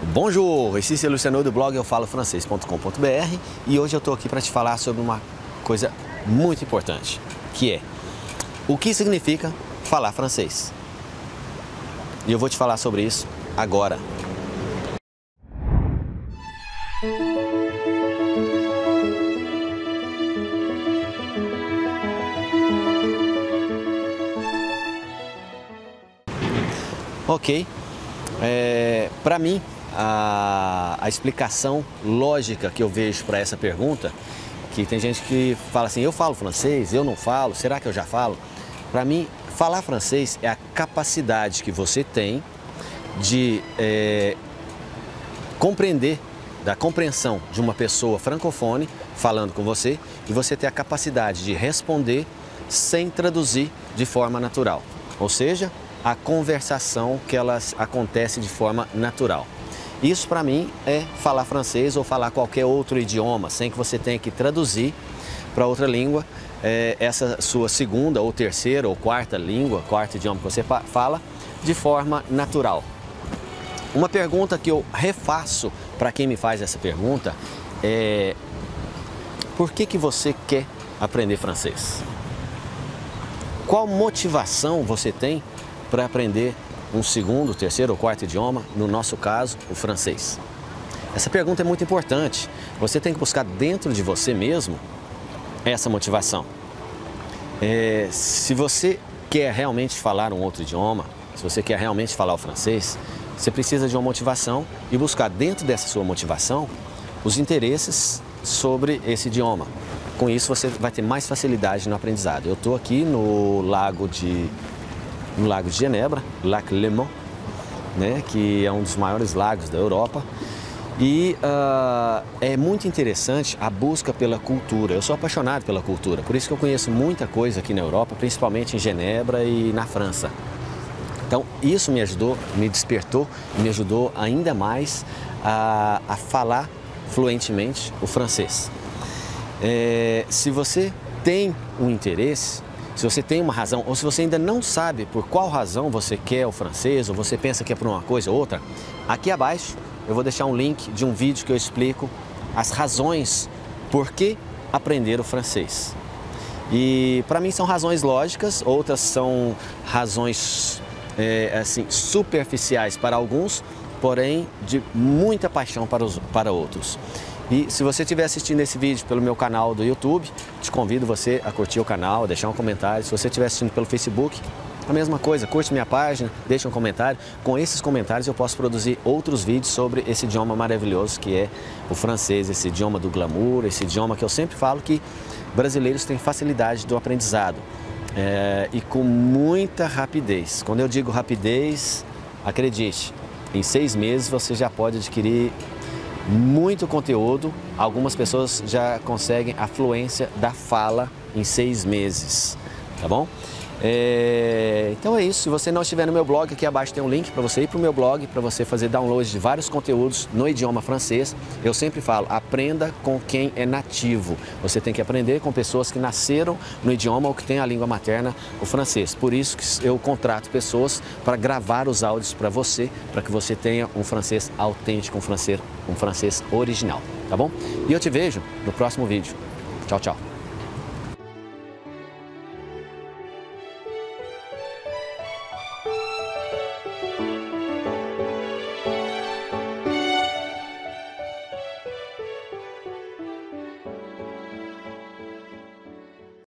Bonjour, ici c'est Luciano do blog Eu falo francês.com.br e hoje eu estou aqui para te falar sobre uma coisa muito importante, que é o que significa falar francês. E eu vou te falar sobre isso agora. Ok, para mim a explicação lógica que eu vejo para essa pergunta, que tem gente que fala assim, eu falo francês, eu não falo, será que eu já falo? Para mim, falar francês é a capacidade que você tem de compreender, da compreensão de uma pessoa francofone falando com você e você ter a capacidade de responder sem traduzir de forma natural, ou seja, a conversação que elas acontece de forma natural. Isso para mim é falar francês ou falar qualquer outro idioma, sem que você tenha que traduzir para outra língua essa sua segunda ou terceira ou quarta língua, quarto idioma que você fala, de forma natural. Uma pergunta que eu refaço para quem me faz essa pergunta é: por que você quer aprender francês? Qual motivação você tem para aprender um segundo, terceiro ou quarto idioma, no nosso caso, o francês? Essa pergunta é muito importante. Você tem que buscar dentro de você mesmo essa motivação. Se você quer realmente falar um outro idioma, se você quer realmente falar o francês, você precisa de uma motivação e buscar dentro dessa sua motivação os interesses sobre esse idioma. Com isso você vai ter mais facilidade no aprendizado. Eu estou aqui no lago de Genebra, Lac Léman, né, que é um dos maiores lagos da Europa, e é muito interessante a busca pela cultura. Eu sou apaixonado pela cultura, por isso que eu conheço muita coisa aqui na Europa, principalmente em Genebra e na França. Então isso me ajudou, me despertou, me ajudou ainda mais a falar fluentemente o francês. Se você tem um interesse, se você tem uma razão, ou se você ainda não sabe por qual razão você quer o francês, ou você pensa que é por uma coisa ou outra, aqui abaixo eu vou deixar um link de um vídeo que eu explico as razões por que aprender o francês. E para mim são razões lógicas, outras são razões assim, superficiais para alguns, porém de muita paixão para outros. E se você estiver assistindo esse vídeo pelo meu canal do YouTube, te convido você a curtir o canal, a deixar um comentário. Se você estiver assistindo pelo Facebook, a mesma coisa, curte minha página, deixa um comentário. Com esses comentários eu posso produzir outros vídeos sobre esse idioma maravilhoso que é o francês, esse idioma do glamour, esse idioma que eu sempre falo que brasileiros têm facilidade do aprendizado e com muita rapidez. Quando eu digo rapidez, acredite, em 6 meses você já pode adquirir muito conteúdo. Algumas pessoas já conseguem a fluência da fala em 6 meses, tá bom? Então é isso. Se você não estiver no meu blog, aqui abaixo tem um link para você ir para o meu blog, para você fazer download de vários conteúdos no idioma francês. Eu sempre falo, aprenda com quem é nativo. Você tem que aprender com pessoas que nasceram no idioma ou que têm a língua materna, o francês. Por isso que eu contrato pessoas para gravar os áudios para você, para que você tenha um francês autêntico, um francês original, tá bom? E eu te vejo no próximo vídeo. Tchau, tchau.